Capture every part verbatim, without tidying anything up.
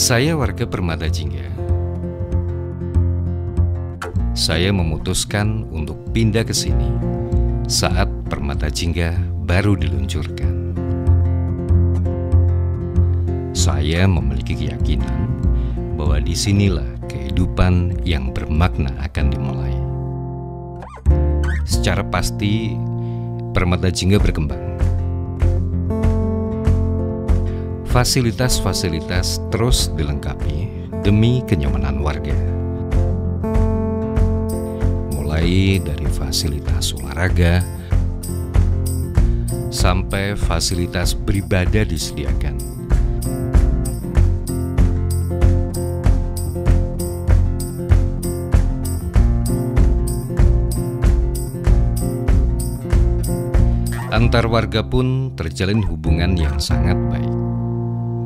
Saya warga Permata Jingga. Saya memutuskan untuk pindah ke sini saat Permata Jingga baru diluncurkan. Saya memiliki keyakinan bahwa disinilah kehidupan yang bermakna akan dimulai. Secara pasti, Permata Jingga berkembang. Fasilitas-fasilitas terus dilengkapi demi kenyamanan warga. Mulai dari fasilitas olahraga sampai fasilitas beribadah disediakan. Antar warga pun terjalin hubungan yang sangat baik.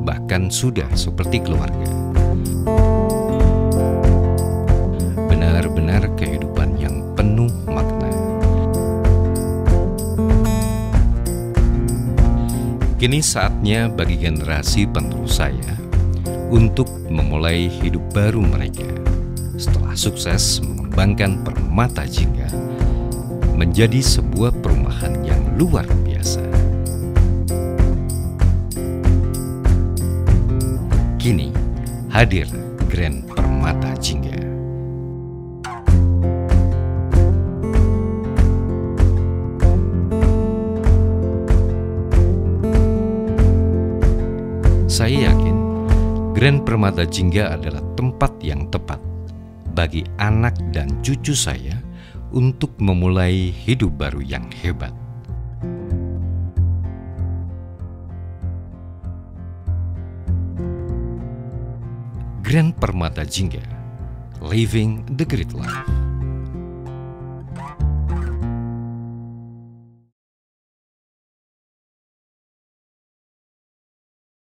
Bahkan sudah seperti keluarga. Benar-benar kehidupan yang penuh makna. Kini saatnya bagi generasi penerus saya untuk memulai hidup baru mereka setelah sukses mengembangkan Permata Jingga menjadi sebuah perumahan yang luar biasa. Kini hadir Grand Permata Jingga. Saya yakin Grand Permata Jingga adalah tempat yang tepat bagi anak dan cucu saya untuk memulai hidup baru yang hebat. Grand Permata Jingga, Living the Great Life.